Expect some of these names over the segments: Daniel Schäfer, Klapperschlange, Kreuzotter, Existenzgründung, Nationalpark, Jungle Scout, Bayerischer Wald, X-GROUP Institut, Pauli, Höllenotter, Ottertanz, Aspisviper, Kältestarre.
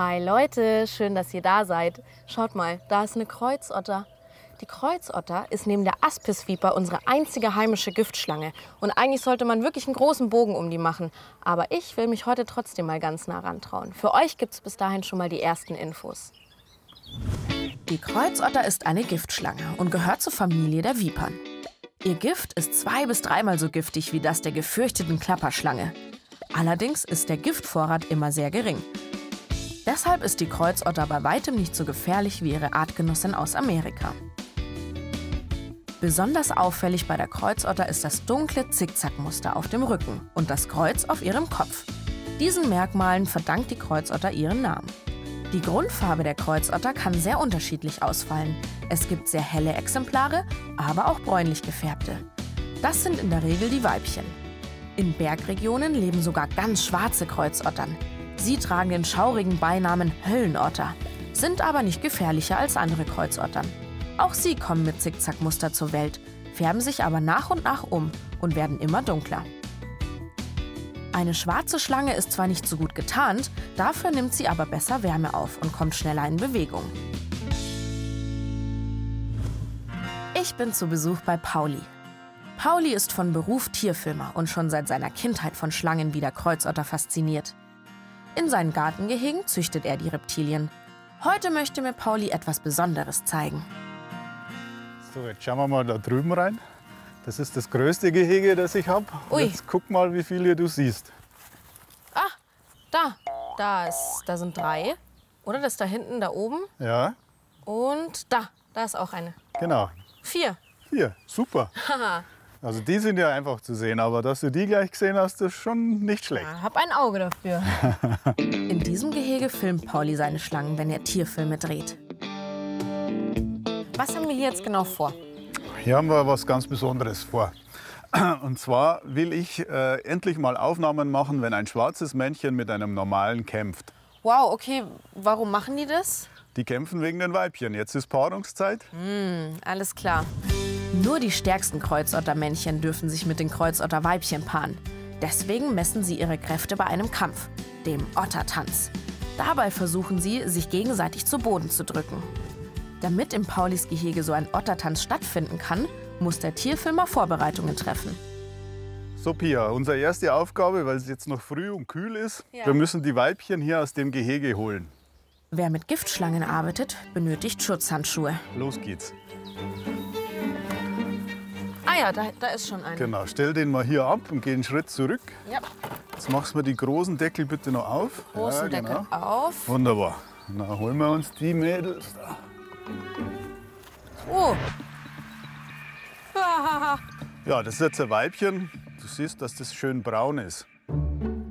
Hi Leute, schön, dass ihr da seid. Schaut mal, da ist eine Kreuzotter. Die Kreuzotter ist neben der Aspisviper unsere einzige heimische Giftschlange. Und eigentlich sollte man wirklich einen großen Bogen um die machen. Aber ich will mich heute trotzdem mal ganz nah rantrauen. Für euch gibt es bis dahin schon mal die ersten Infos. Die Kreuzotter ist eine Giftschlange und gehört zur Familie der Vipern. Ihr Gift ist 2- bis 3-mal so giftig wie das der gefürchteten Klapperschlange. Allerdings ist der Giftvorrat immer sehr gering. Deshalb ist die Kreuzotter bei weitem nicht so gefährlich wie ihre Artgenossin aus Amerika. Besonders auffällig bei der Kreuzotter ist das dunkle Zickzackmuster auf dem Rücken und das Kreuz auf ihrem Kopf. Diesen Merkmalen verdankt die Kreuzotter ihren Namen. Die Grundfarbe der Kreuzotter kann sehr unterschiedlich ausfallen. Es gibt sehr helle Exemplare, aber auch bräunlich gefärbte. Das sind in der Regel die Weibchen. In Bergregionen leben sogar ganz schwarze Kreuzottern. Sie tragen den schaurigen Beinamen Höllenotter, sind aber nicht gefährlicher als andere Kreuzottern. Auch sie kommen mit Zickzackmuster zur Welt, färben sich aber nach und nach um und werden immer dunkler. Eine schwarze Schlange ist zwar nicht so gut getarnt, dafür nimmt sie aber besser Wärme auf und kommt schneller in Bewegung. Ich bin zu Besuch bei Pauli. Pauli ist von Beruf Tierfilmer und schon seit seiner Kindheit von Schlangen wie der Kreuzotter fasziniert. In seinen Gartengehegen züchtet er die Reptilien. Heute möchte mir Pauli etwas Besonderes zeigen. So, jetzt schauen wir mal da drüben rein. Das ist das größte Gehege, das ich habe. Jetzt guck mal, wie viele du siehst. Ah, da sind 3. Oder das da hinten, da oben. Ja. Und da ist auch eine. Genau. 4. Super. Also die sind ja einfach zu sehen, aber dass du die gleich gesehen hast, ist schon nicht schlecht. Ja, hab ein Auge dafür. In diesem Gehege filmt Pauli seine Schlangen, wenn er Tierfilme dreht. Was haben wir hier jetzt genau vor? Hier haben wir was ganz Besonderes vor. Und zwar will ich endlich mal Aufnahmen machen, wenn ein schwarzes Männchen mit einem normalen kämpft. Wow, okay, warum machen die das? Die kämpfen wegen den Weibchen. Jetzt ist Paarungszeit. Alles klar. Nur die stärksten Kreuzottermännchen dürfen sich mit den Kreuzotterweibchen paaren. Deswegen messen sie ihre Kräfte bei einem Kampf, dem Ottertanz. Dabei versuchen sie, sich gegenseitig zu Boden zu drücken. Damit im Paulis Gehege so ein Ottertanz stattfinden kann, muss der Tierfilmer Vorbereitungen treffen. So Pia, unsere erste Aufgabe, weil es jetzt noch früh und kühl ist, wir müssen die Weibchen hier aus dem Gehege holen. Wer mit Giftschlangen arbeitet, benötigt Schutzhandschuhe. Los geht's. Ah ja, da ist schon eine. Genau, stell den mal hier ab und geh einen Schritt zurück. Ja. Jetzt machst du mal die großen Deckel bitte noch auf. Großen Deckel auf. Wunderbar. Dann holen wir uns die Mädels da. Oh. Ja, das ist jetzt ein Weibchen. Du siehst, dass das schön braun ist.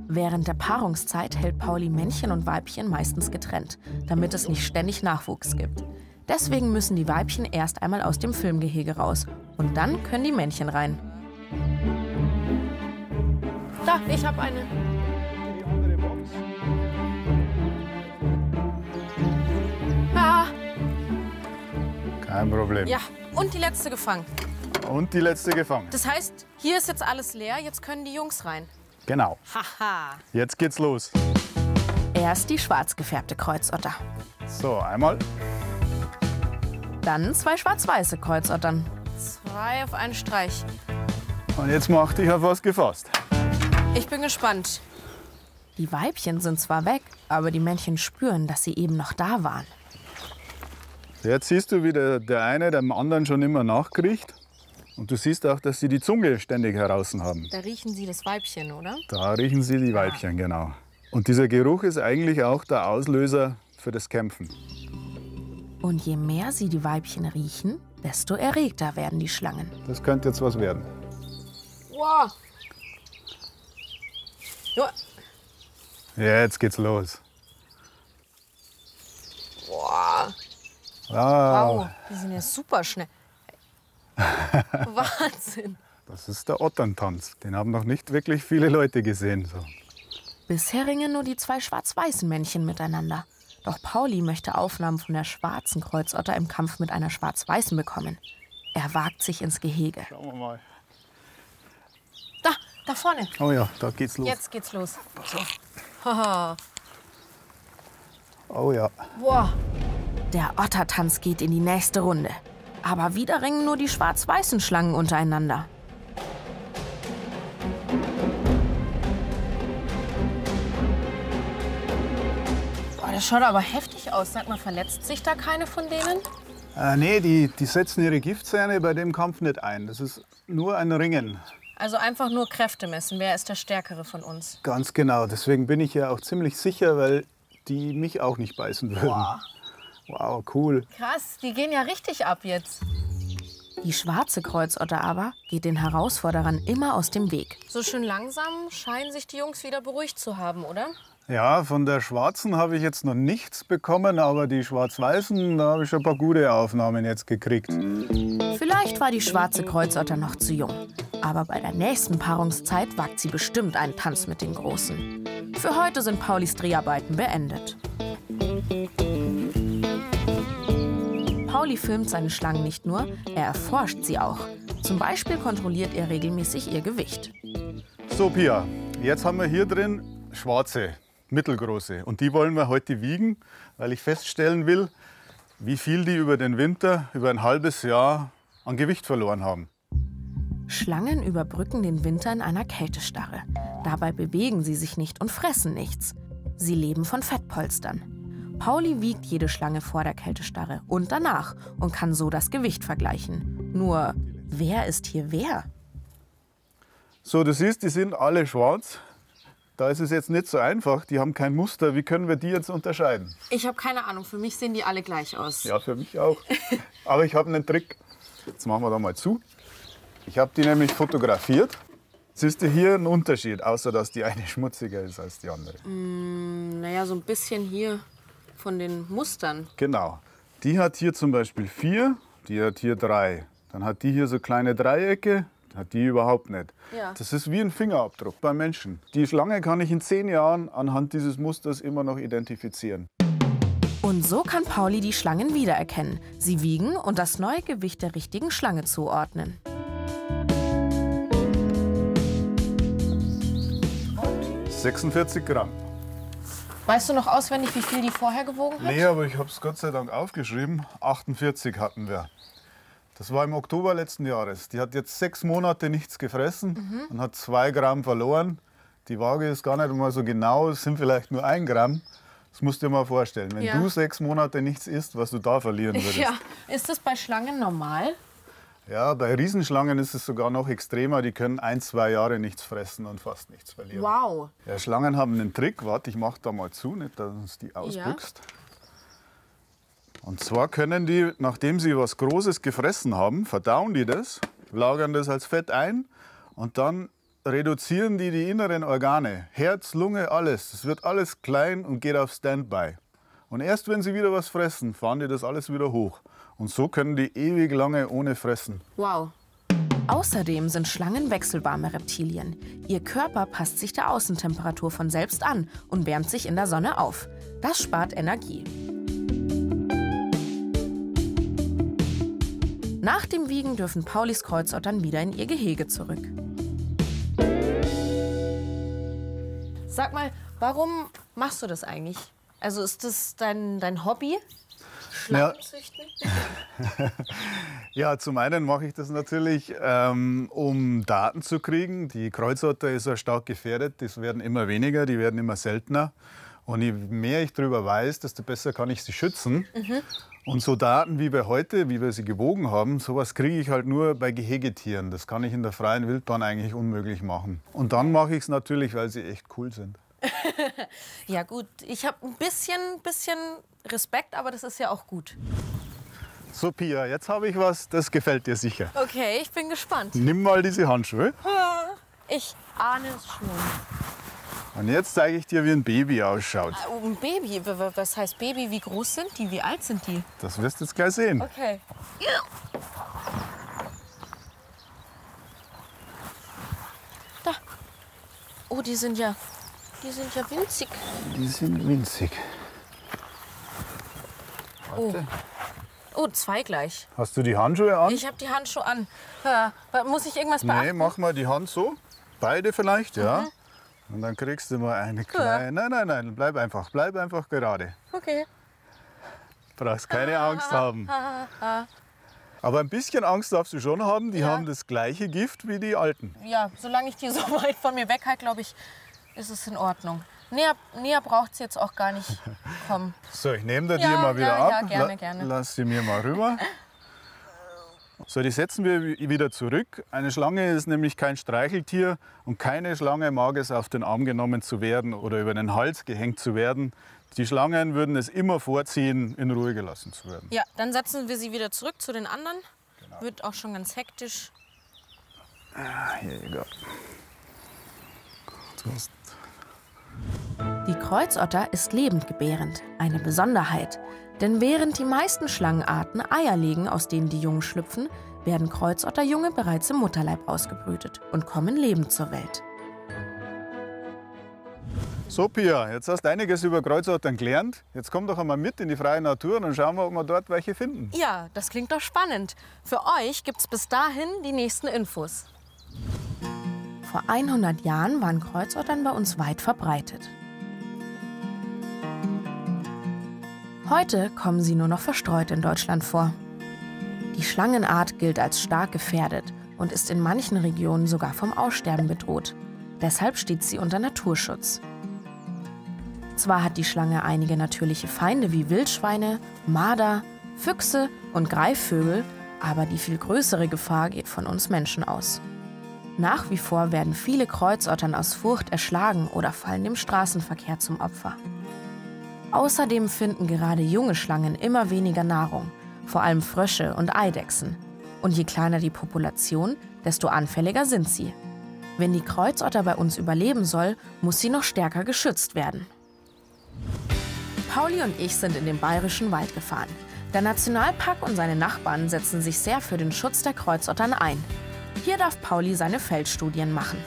Während der Paarungszeit hält Pauli Männchen und Weibchen meistens getrennt, damit es nicht ständig Nachwuchs gibt. Deswegen müssen die Weibchen erst einmal aus dem Filmgehege raus. Und dann können die Männchen rein. Da, ich habe eine. Die andere Box. Kein Problem. Ja, und die letzte gefangen. Das heißt, hier ist jetzt alles leer, jetzt können die Jungs rein. Genau. Haha. Jetzt geht's los. Erst die schwarz gefärbte Kreuzotter. So, einmal. Dann 2 schwarz-weiße Kreuzottern. 2 auf einen Streich. Und jetzt mach dich auf was gefasst. Ich bin gespannt. Die Weibchen sind zwar weg, aber die Männchen spüren, dass sie eben noch da waren. Jetzt siehst du, wie der eine dem anderen schon immer nachkriecht. Und du siehst auch, dass sie die Zunge ständig heraus haben. Da riechen sie das Weibchen, oder? Da riechen sie die Weibchen, genau. Und dieser Geruch ist eigentlich auch der Auslöser für das Kämpfen. Und je mehr sie die Weibchen riechen, desto erregter werden die Schlangen. Das könnte jetzt was werden. Wow. Ja. Jetzt geht's los. Wow. Wow, die sind ja super schnell. Wahnsinn! Das ist der Otterntanz. Den haben noch nicht wirklich viele Leute gesehen. So. Bisher ringen nur die 2 schwarz-weißen Männchen miteinander. Doch Pauli möchte Aufnahmen von der schwarzen Kreuzotter im Kampf mit einer schwarz-weißen bekommen. Er wagt sich ins Gehege. Schauen wir mal. Da vorne. Oh ja, da geht's los. Jetzt geht's los. Pass auf. Oh ja. Boah. Der Ottertanz geht in die nächste Runde. Aber wieder ringen nur die schwarz-weißen Schlangen untereinander. Boah, das schaut aber heftig aus. Sag mal, verletzt sich da keine von denen? Nee, die setzen ihre Giftzähne bei dem Kampf nicht ein. Das ist nur ein Ringen. Also einfach nur Kräfte messen. Wer ist der Stärkere von uns? Ganz genau. Deswegen bin ich ja auch ziemlich sicher, weil die mich auch nicht beißen würden. Boah. Wow, cool. Krass, die gehen ja richtig ab jetzt. Die schwarze Kreuzotter aber geht den Herausforderern immer aus dem Weg. So schön langsam scheinen sich die Jungs wieder beruhigt zu haben, oder? Ja, von der schwarzen habe ich jetzt noch nichts bekommen, aber die schwarz-weißen, da habe ich schon ein paar gute Aufnahmen jetzt gekriegt. Vielleicht war die schwarze Kreuzotter noch zu jung. Aber bei der nächsten Paarungszeit wagt sie bestimmt einen Tanz mit den Großen. Für heute sind Paulis Dreharbeiten beendet. Pauli filmt seine Schlangen nicht nur, er erforscht sie auch. Zum Beispiel kontrolliert er regelmäßig ihr Gewicht. So, Pia, jetzt haben wir hier drin schwarze, mittelgroße. Und die wollen wir heute wiegen, weil ich feststellen will, wie viel die über den Winter, über ein halbes Jahr an Gewicht verloren haben. Schlangen überbrücken den Winter in einer Kältestarre. Dabei bewegen sie sich nicht und fressen nichts. Sie leben von Fettpolstern. Pauli wiegt jede Schlange vor der Kältestarre und danach und kann so das Gewicht vergleichen. Nur, wer ist hier wer? So, du siehst, die sind alle schwarz. Da ist es jetzt nicht so einfach. Die haben kein Muster. Wie können wir die jetzt unterscheiden? Ich habe keine Ahnung. Für mich sehen die alle gleich aus. Ja, für mich auch. Aber ich habe einen Trick. Jetzt machen wir da mal zu. Ich habe die nämlich fotografiert. Siehst du hier einen Unterschied, außer dass die eine schmutziger ist als die andere? Naja, so ein bisschen hier. Von den Mustern? Genau. Die hat hier zum Beispiel 4, die hat hier 3. Dann hat die hier so kleine Dreiecke, hat die überhaupt nicht. Ja. Das ist wie ein Fingerabdruck beim Menschen. Die Schlange kann ich in 10 Jahren anhand dieses Musters immer noch identifizieren. Und so kann Pauli die Schlangen wiedererkennen, sie wiegen und das neue Gewicht der richtigen Schlange zuordnen. Und? 46 Gramm. Weißt du noch auswendig, wie viel die vorher gewogen hat? Nee, aber ich habe es Gott sei Dank aufgeschrieben. 48 hatten wir. Das war im Oktober letzten Jahres. Die hat jetzt 6 Monate nichts gefressen und hat 2 Gramm verloren. Die Waage ist gar nicht mal so genau, es sind vielleicht nur 1 Gramm. Das musst du dir mal vorstellen, wenn du 6 Monate nichts isst, was du da verlieren würdest. Ja. Ist das bei Schlangen normal? Ja, bei Riesenschlangen ist es sogar noch extremer. Die können 1, 2 Jahre nichts fressen und fast nichts verlieren. Wow! Ja, Schlangen haben einen Trick. Warte, ich mache da mal zu, nicht, dass du uns die ausbüchst. Ja. Und zwar können die, nachdem sie was Großes gefressen haben, verdauen die das, lagern das als Fett ein und dann reduzieren die inneren Organe. Herz, Lunge, alles. Es wird alles klein und geht auf Standby. Und erst wenn sie wieder was fressen, fahren die das alles wieder hoch. Und so können die ewig lange ohne fressen. Wow. Außerdem sind Schlangen wechselwarme Reptilien. Ihr Körper passt sich der Außentemperatur von selbst an und wärmt sich in der Sonne auf. Das spart Energie. Nach dem Wiegen dürfen Paulis Kreuzottern wieder in ihr Gehege zurück. Sag mal, warum machst du das eigentlich? Also ist das dein Hobby? Schlangen züchten? Ja, zum einen mache ich das natürlich, um Daten zu kriegen. Die Kreuzotter ist ja stark gefährdet. Das werden immer weniger, die werden immer seltener. Und je mehr ich darüber weiß, desto besser kann ich sie schützen. Und so Daten wie bei heute, wie wir sie gewogen haben, sowas kriege ich halt nur bei Gehegetieren. Das kann ich in der freien Wildbahn eigentlich unmöglich machen. Und dann mache ich es natürlich, weil sie echt cool sind. Ja gut, ich habe ein bisschen Respekt, aber das ist ja auch gut. So Pia, jetzt habe ich was, das gefällt dir sicher. Okay, ich bin gespannt. Nimm mal diese Handschuhe. Ich ahne es schon. Und jetzt zeige ich dir, wie ein Baby ausschaut. Ein Baby? Was heißt Baby? Wie groß sind die? Wie alt sind die? Das wirst du jetzt gleich sehen. Okay. Da. Oh, die sind ja winzig. Die sind winzig. Warte. Oh, 2 gleich. Hast du die Handschuhe an? Ich habe die Handschuhe an. Muss ich irgendwas beachten? Nee, mach mal die Hand so. Beide vielleicht, ja. Und dann kriegst du mal eine kleine... Nein, nein, nein, bleib einfach gerade. Okay. Du brauchst keine Angst haben. Aber ein bisschen Angst darfst du schon haben, die haben das gleiche Gift wie die Alten. Ja, solange ich die so weit von mir weghalte, glaube ich, ist es in Ordnung. Näher braucht es jetzt auch gar nicht kommen. So, ich nehme dir mal wieder ab. Ja, gerne, gerne. Lass sie mir mal rüber. So, die setzen wir wieder zurück. Eine Schlange ist nämlich kein Streicheltier und keine Schlange mag es, auf den Arm genommen zu werden oder über den Hals gehängt zu werden. Die Schlangen würden es immer vorziehen, in Ruhe gelassen zu werden. Ja, dann setzen wir sie wieder zurück zu den anderen. Genau. Wird auch schon ganz hektisch. Hier, die Kreuzotter ist lebendgebärend, eine Besonderheit. Denn während die meisten Schlangenarten Eier legen, aus denen die Jungen schlüpfen, werden Kreuzotterjunge bereits im Mutterleib ausgebrütet und kommen lebend zur Welt. So, Pia, jetzt hast du einiges über Kreuzottern gelernt. Jetzt komm doch einmal mit in die freie Natur und schauen wir, ob wir dort welche finden. Ja, das klingt doch spannend. Für euch gibt's bis dahin die nächsten Infos. Vor 100 Jahren waren Kreuzottern bei uns weit verbreitet. Heute kommen sie nur noch verstreut in Deutschland vor. Die Schlangenart gilt als stark gefährdet und ist in manchen Regionen sogar vom Aussterben bedroht. Deshalb steht sie unter Naturschutz. Zwar hat die Schlange einige natürliche Feinde wie Wildschweine, Marder, Füchse und Greifvögel, aber die viel größere Gefahr geht von uns Menschen aus. Nach wie vor werden viele Kreuzottern aus Furcht erschlagen oder fallen dem Straßenverkehr zum Opfer. Außerdem finden gerade junge Schlangen immer weniger Nahrung, vor allem Frösche und Eidechsen. Und je kleiner die Population, desto anfälliger sind sie. Wenn die Kreuzotter bei uns überleben soll, muss sie noch stärker geschützt werden. Pauli und ich sind in den Bayerischen Wald gefahren. Der Nationalpark und seine Nachbarn setzen sich sehr für den Schutz der Kreuzottern ein. Hier darf Pauli seine Feldstudien machen.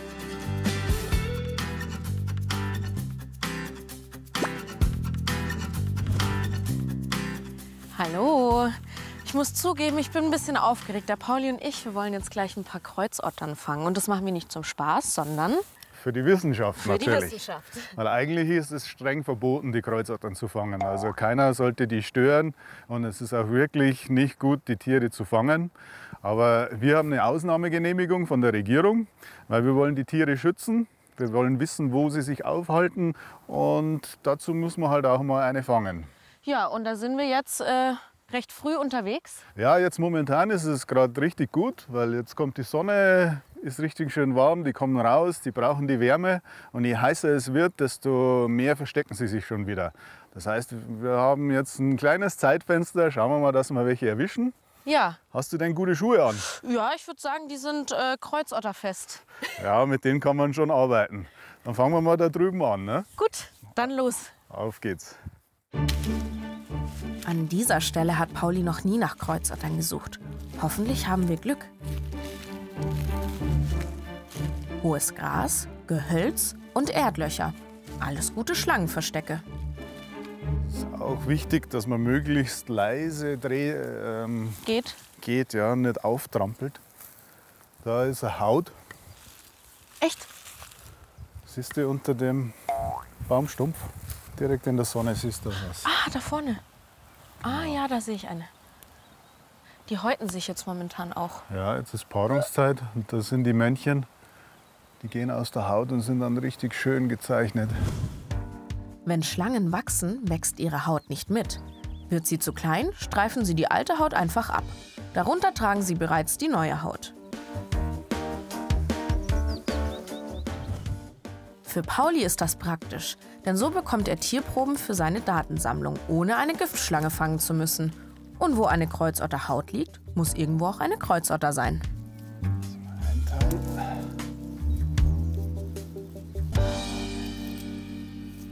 Hallo, ich muss zugeben, ich bin ein bisschen aufgeregt. Der Pauli und ich, wir wollen jetzt gleich ein paar Kreuzottern fangen. Und das machen wir nicht zum Spaß, sondern... Für die Wissenschaft natürlich. Für die Wissenschaft. Weil eigentlich ist es streng verboten, die Kreuzottern zu fangen. Also keiner sollte die stören und es ist auch wirklich nicht gut, die Tiere zu fangen. Aber wir haben eine Ausnahmegenehmigung von der Regierung, weil wir wollen die Tiere schützen. Wir wollen wissen, wo sie sich aufhalten und dazu muss man halt auch mal eine fangen. Ja, und da sind wir jetzt recht früh unterwegs. Ja, jetzt momentan ist es gerade richtig gut, weil jetzt kommt die Sonne, ist richtig schön warm, die kommen raus, die brauchen die Wärme. Und je heißer es wird, desto mehr verstecken sie sich schon wieder. Das heißt, wir haben jetzt ein kleines Zeitfenster, schauen wir mal, dass wir welche erwischen. Ja. Hast du denn gute Schuhe an? Ja, ich würde sagen, die sind kreuzotterfest. Ja, mit denen kann man schon arbeiten. Dann fangen wir mal da drüben an, ne? Gut, dann los. Auf geht's. An dieser Stelle hat Pauli noch nie nach Kreuzottern gesucht. Hoffentlich haben wir Glück. Hohes Gras, Gehölz und Erdlöcher. Alles gute Schlangenverstecke. Es ist auch wichtig, dass man möglichst leise geht, ja, nicht auftrampelt. Da ist eine Haut. Echt? Siehst du unter dem Baumstumpf? Direkt in der Sonne siehst du was. Ah, da vorne. Ah ja, da sehe ich eine. Die häuten sich jetzt momentan auch. Ja, jetzt ist Paarungszeit und da sind die Männchen. Die gehen aus der Haut und sind dann richtig schön gezeichnet. Wenn Schlangen wachsen, wächst ihre Haut nicht mit. Wird sie zu klein, streifen sie die alte Haut einfach ab. Darunter tragen sie bereits die neue Haut. Für Pauli ist das praktisch, denn so bekommt er Tierproben für seine Datensammlung, ohne eine Giftschlange fangen zu müssen. Und wo eine Kreuzotterhaut liegt, muss irgendwo auch eine Kreuzotter sein.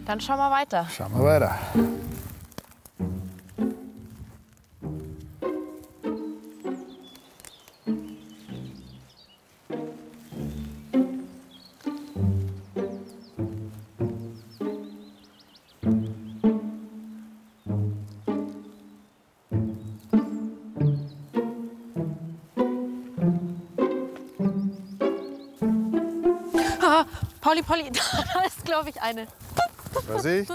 Dann schauen wir weiter. Schauen wir weiter. Pauli, da ist, glaube ich, eine. Vorsicht.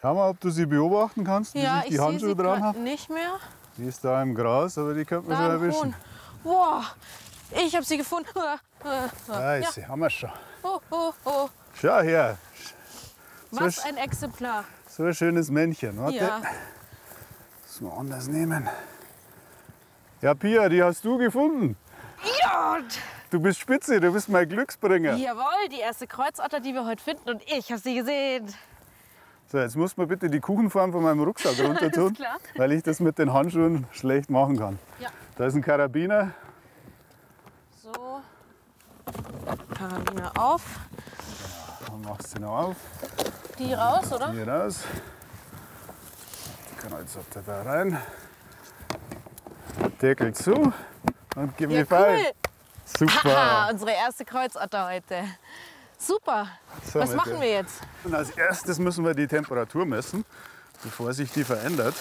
Schau mal, ob du sie beobachten kannst, wie ja, ich die Handschuhe dran habe. Nicht mehr. Die ist da im Gras, aber die könnte man schon erwischen. Wow, ich habe sie gefunden. Scheiße, haben wir schon. Oh, oh, oh. Schau her. Was so ein Exemplar. So ein schönes Männchen. Warte. Ja. Müssen wir anders nehmen. Ja, Pia, die hast du gefunden. Ja. Du bist spitze, du bist mein Glücksbringer. Jawohl, die erste Kreuzotter, die wir heute finden. Und ich habe sie gesehen. So, jetzt muss man bitte die Kuchenform von meinem Rucksack runter tun, weil ich das mit den Handschuhen schlecht machen kann. Ja. Da ist ein Karabiner. So, Karabiner auf. Dann machst du sie noch auf. Die raus, oder? Die raus. Kreuzotter da rein. Deckel zu und gib mir Pfeil. Cool. Super. Haha, unsere erste Kreuzotter heute. Super. So, was machen wir jetzt? Und als erstes müssen wir die Temperatur messen, bevor sich die verändert.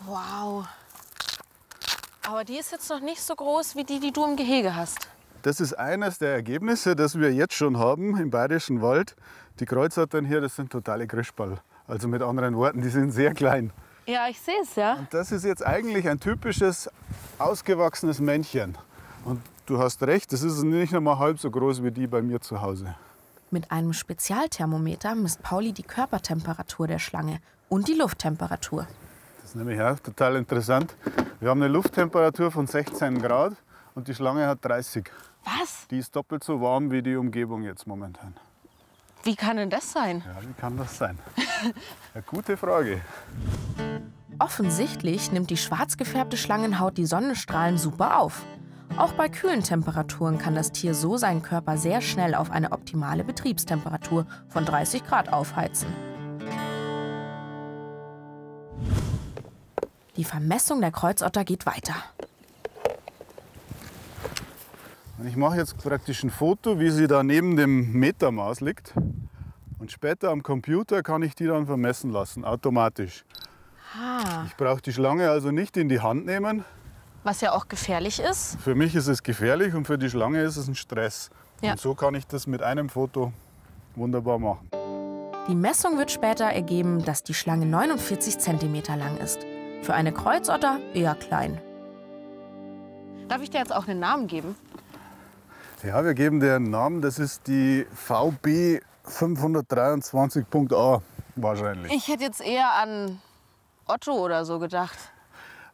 Wow. Aber die ist jetzt noch nicht so groß wie die, die du im Gehege hast. Das ist eines der Ergebnisse, das wir jetzt schon haben im Bayerischen Wald. Die Kreuzottern hier, das sind totale Grischball. Also mit anderen Worten, die sind sehr klein. Ja, ich sehe es, ja. Und das ist jetzt eigentlich ein typisches, ausgewachsenes Männchen. Und du hast recht, das ist nicht noch mal halb so groß wie die bei mir zu Hause. Mit einem Spezialthermometer misst Pauli die Körpertemperatur der Schlange und die Lufttemperatur. Das ist nämlich auch total interessant. Wir haben eine Lufttemperatur von 16 Grad und die Schlange hat 30. Was? Die ist doppelt so warm wie die Umgebung jetzt momentan. Wie kann denn das sein? Ja, wie kann das sein? Eine gute Frage. Offensichtlich nimmt die schwarz gefärbte Schlangenhaut die Sonnenstrahlen super auf. Auch bei kühlen Temperaturen kann das Tier so seinen Körper sehr schnell auf eine optimale Betriebstemperatur von 30 Grad aufheizen. Die Vermessung der Kreuzotter geht weiter. Ich mache jetzt praktisch ein Foto, wie sie da neben dem Metermaß liegt. Und später am Computer kann ich die dann vermessen lassen, automatisch. Ah. Ich brauche die Schlange also nicht in die Hand nehmen. Was ja auch gefährlich ist. Für mich ist es gefährlich und für die Schlange ist es ein Stress. Ja. Und so kann ich das mit einem Foto wunderbar machen. Die Messung wird später ergeben, dass die Schlange 49 cm lang ist. Für eine Kreuzotter eher klein. Darf ich dir jetzt auch einen Namen geben? Ja, wir geben dir einen Namen. Das ist die VB 523.a wahrscheinlich. Ich hätte jetzt eher an Otto oder so gedacht.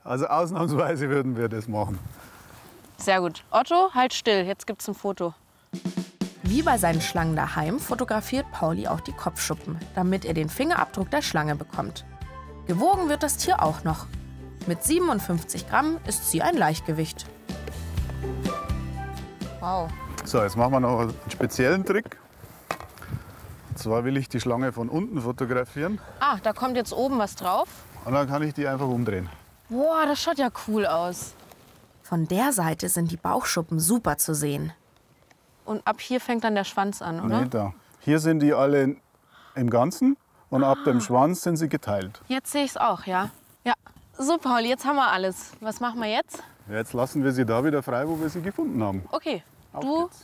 Also ausnahmsweise würden wir das machen. Sehr gut. Otto, halt still, jetzt gibt's ein Foto. Wie bei seinen Schlangen daheim fotografiert Pauli auch die Kopfschuppen, damit er den Fingerabdruck der Schlange bekommt. Gewogen wird das Tier auch noch. Mit 57 Gramm ist sie ein Leichtgewicht. Wow. So, jetzt machen wir noch einen speziellen Trick. Und zwar will ich die Schlange von unten fotografieren. Ah, da kommt jetzt oben was drauf. Und dann kann ich die einfach umdrehen. Wow, das schaut ja cool aus. Von der Seite sind die Bauchschuppen super zu sehen. Und ab hier fängt dann der Schwanz an, oder? Nee, da. Hier sind die alle im Ganzen und ab dem Schwanz sind sie geteilt. Jetzt sehe ich es auch, ja. Ja. So, Pauli, jetzt haben wir alles. Was machen wir jetzt? Ja, jetzt lassen wir sie da wieder frei, wo wir sie gefunden haben. Okay. Auf geht's.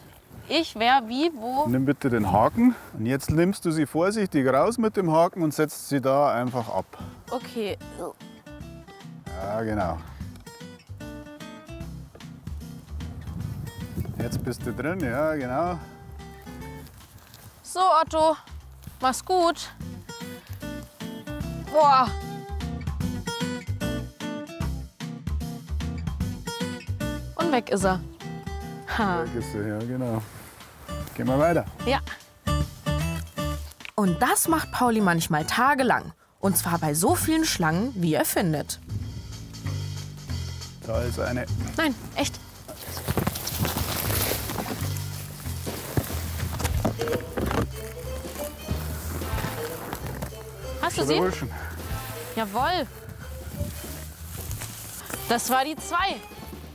Ich, wer, wie, wo? Nimm bitte den Haken. Und jetzt nimmst du sie vorsichtig raus mit dem Haken und setzt sie da einfach ab. Okay. Ja, genau. Jetzt bist du drin, ja, genau. So, Otto, mach's gut. Boah. Und weg ist er. Ha. Weg ist er, ja, genau. Gehen wir weiter. Ja. Und das macht Pauli manchmal tagelang. Und zwar bei so vielen Schlangen, wie er findet. Da ist eine. Nein, echt. Hast du sie? Jawohl. Das war die 2.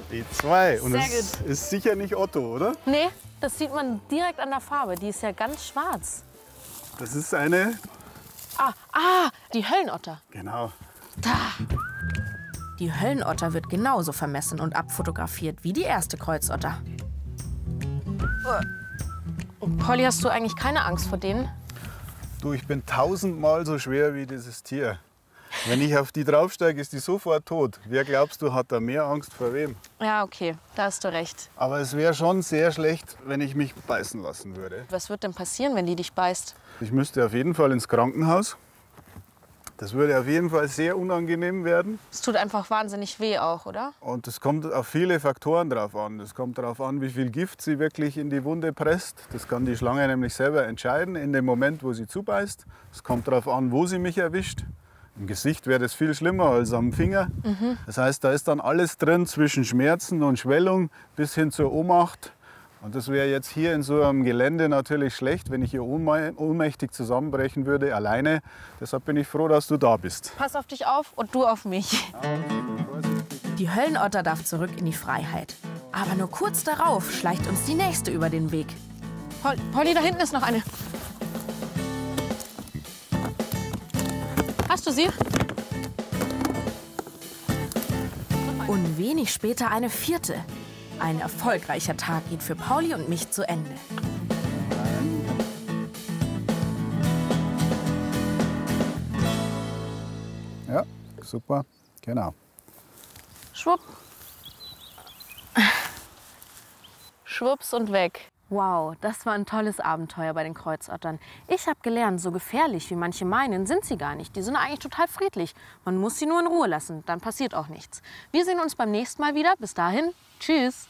Die 2. Und das ist sicher nicht Otto, oder? Nee, das sieht man direkt an der Farbe. Die ist ja ganz schwarz. Das ist eine. Ah, die Höllenotter. Genau. Da! Die Höllenotter wird genauso vermessen und abfotografiert wie die erste Kreuzotter. Pauli, hast du eigentlich keine Angst vor denen? Du, ich bin 1000-mal so schwer wie dieses Tier. Wenn ich auf die draufsteige, ist die sofort tot. Wer glaubst du, hat da mehr Angst vor wem? Ja, okay, da hast du recht. Aber es wäre schon sehr schlecht, wenn ich mich beißen lassen würde. Was wird denn passieren, wenn die dich beißt? Ich müsste auf jeden Fall ins Krankenhaus. Das würde auf jeden Fall sehr unangenehm werden. Es tut einfach wahnsinnig weh auch, oder? Und es kommt auf viele Faktoren drauf an. Es kommt darauf an, wie viel Gift sie wirklich in die Wunde presst. Das kann die Schlange nämlich selber entscheiden, in dem Moment, wo sie zubeißt. Es kommt darauf an, wo sie mich erwischt. Im Gesicht wäre das viel schlimmer als am Finger. Mhm. Das heißt, da ist dann alles drin zwischen Schmerzen und Schwellung bis hin zur Ohnmacht. Und das wäre jetzt hier in so einem Gelände natürlich schlecht, wenn ich hier ohnmächtig zusammenbrechen würde, alleine. Deshalb bin ich froh, dass du da bist. Pass auf dich auf und du auf mich. Die Höllenotter darf zurück in die Freiheit. Aber nur kurz darauf schleicht uns die nächste über den Weg. Pauli, da hinten ist noch eine. Hast du sie? Und wenig später eine vierte. Ein erfolgreicher Tag geht für Pauli und mich zu Ende. Ja, super, genau. Schwupp. Schwupps und weg. Wow, das war ein tolles Abenteuer bei den Kreuzottern. Ich habe gelernt, so gefährlich wie manche meinen, sind sie gar nicht. Die sind eigentlich total friedlich. Man muss sie nur in Ruhe lassen, dann passiert auch nichts. Wir sehen uns beim nächsten Mal wieder. Bis dahin, tschüss.